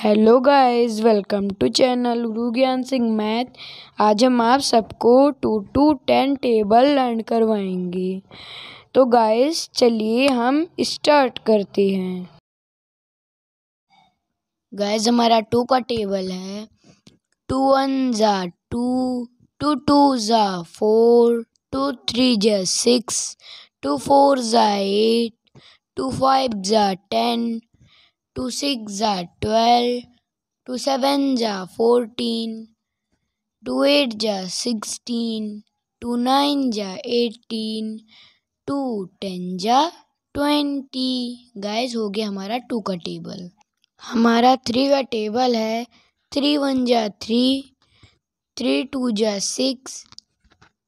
Hello guys, welcome to channel Guru Gyan Singh math. आज हम आप सबको 2 to 10 टेबल लर्न करवाएंगे। तो गाइस चलिए हम स्टार्ट करते हैं। गाइस हमारा 2 का टेबल है। 2 1 जा 2, 2 2 जा 4, 2 3 जा 6, 2 4 जा 8, 2 5 जा 10, 2 6 जा 12, 2 7 जा 14, 2 8 जा 16, 2 9 जा 18, 2 10 जा 20। गाइस हो गया हमारा 2 का टेबल। हमारा 3 का टेबल है। 3 1 जा 3, 3 2 जा 6,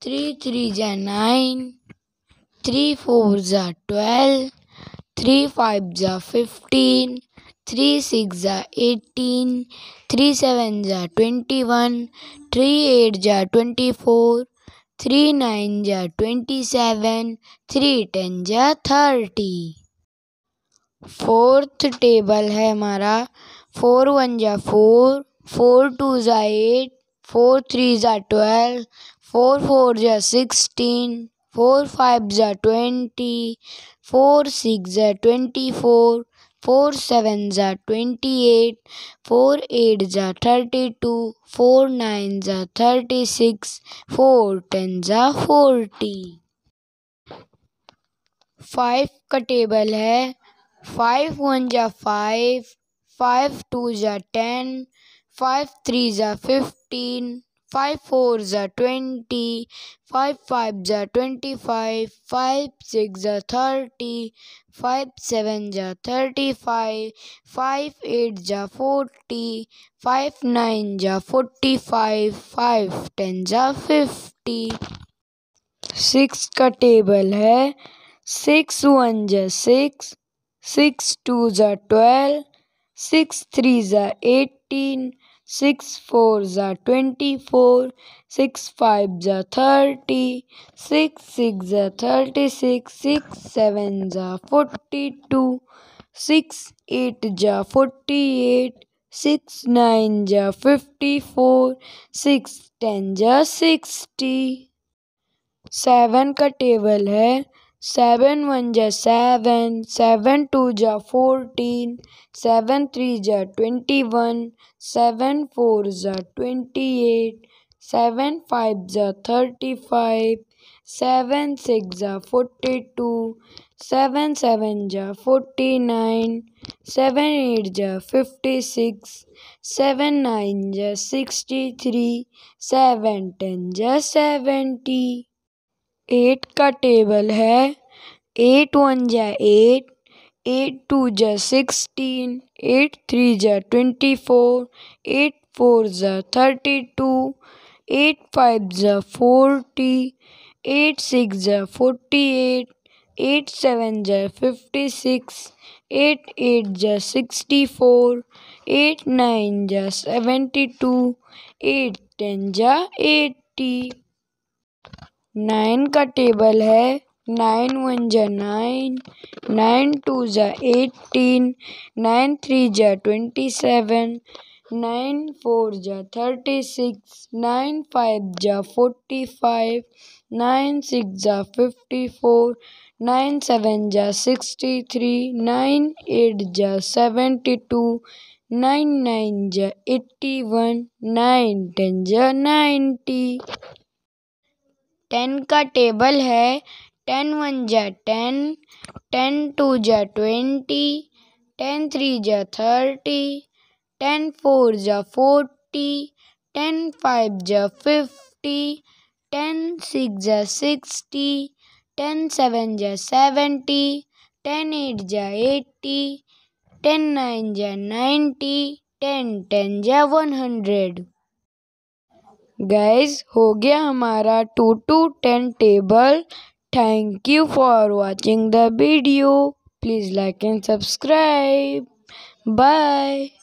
3 3 जा 9, 3 4 जा 12, 3 5 जा 15, 3 6 जा 18, 3 7 जा 21, 3 8 जा 24, 3 9 जा 27, 3 10 जा 30। फोर्थ टेबल है हमारा। 4 1 जा 4, 4 2 जा 8, 4 3 जा 12, 4 4 जा 16, 4 5 जा 20, 4 6 जा 24, 4 7 जा 28, 4 8 जा 32, 4 9 जा 36, 4 10 जा 40। 5 का टेबल है। 5 1 जा 5, 5 2 जा 10, 5 3 जा 15, 5 4 जा 20, 5 5 जा 25, 5 6 जा 30, 5 7 जा 35, 5 8 जा 40, 5 9 जा 45, 5 10 जा 50। 6 का टेबल है। 6 1 जा 6, 6 2 जा 12, 6 3 जा 18, 6 4 जा 24, 6 5 जा 30, 6 6 जा 36, 6 7 जा 42, 6 8 जा 48, 6 9 जा 54, 6 10 जा 60। 7 का टेबल है। 7 1 जा 7, 7 2 जा 14, 7 3 जा 21, 7 4 जा 28, 7 5 जा 35, 7 6 जा 42, 7 7 जा 49, 7 8 जा 56, 7 9 जा 63, 7 10 जा 70। 8 का टेबल है। 8 1 जा 8, 8 2 जा 16, 8 3 जा 24, 8 4 जा 32, 8 5 जा 40, 8 6 जा 48, 8 7 जा 56, 8 8 जा 64, 8 9 जा 72, 8 10 जा 80। 9 का टेबल है। 9 1 जा 9, 9 2 जा 18, 9 3 जा 27, 9 4 जा 36, 9 5 जा 45, 9 6 जा 54, 9 7 जा 63, 9 8 जा 72, 9 9 जा 81, 9 10 जा 90। 10 का टेबल है। 10 1 जा 10, 10 2 जा 20, 10 3 जा 30, 10 4 जा 40, 10 5 जा 50, 10 6 जा 60, 10 7 जा 70, 10 8 जा 80, 10 9 जा 90, 10 10 जा 100। गाइस हो गया हमारा 2 to 10 table. Thank you for watching the video. Please like and subscribe. Bye.